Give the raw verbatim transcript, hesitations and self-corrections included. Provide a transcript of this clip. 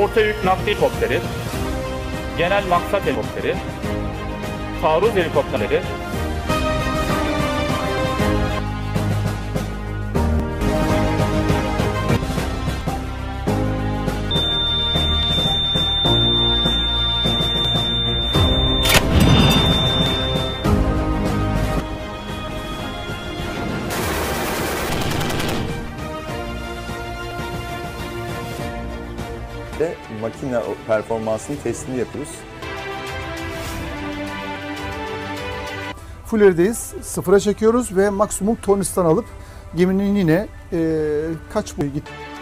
orta yük nakli helikopteri, genel maksat helikopteri, taarruz helikopterleri, de makine performansının testini yapıyoruz. Fuller'deyiz, sıfıra çekiyoruz ve maksimum tornistan alıp geminin yine e, kaç boyu gitti.